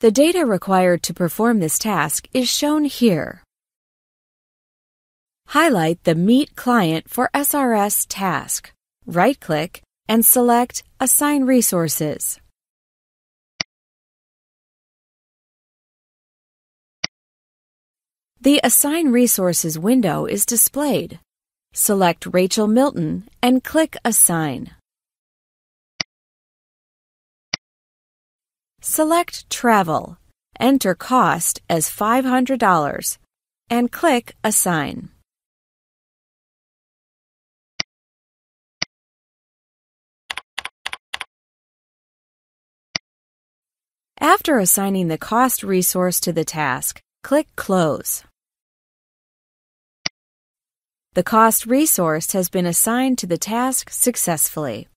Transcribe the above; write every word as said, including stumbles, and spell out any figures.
The data required to perform this task is shown here. Highlight the Meet Client for S R S task, right-click, and select Assign Resources. The Assign Resources window is displayed. Select Rachel Milton and click Assign. Select Travel, enter cost as five hundred dollars, and click Assign. After assigning the cost resource to the task, click Close. The cost resource has been assigned to the task successfully.